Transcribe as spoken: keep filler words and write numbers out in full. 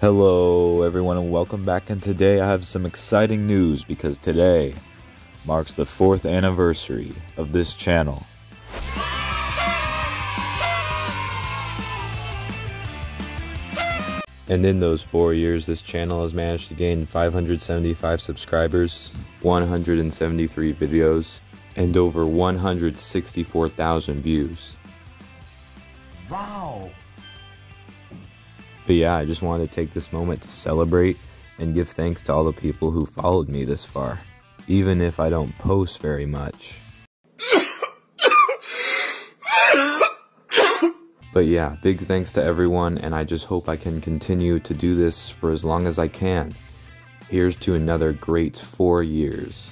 Hello everyone and welcome back, and today I have some exciting news because today marks the fourth anniversary of this channel. And in those four years, this channel has managed to gain five hundred seventy-five subscribers, one hundred seventy-three videos, and over one hundred sixty-four thousand views. Wow! But yeah, I just wanted to take this moment to celebrate and give thanks to all the people who followed me this far, even if I don't post very much. But yeah, big thanks to everyone, and I just hope I can continue to do this for as long as I can. Here's to another great four years.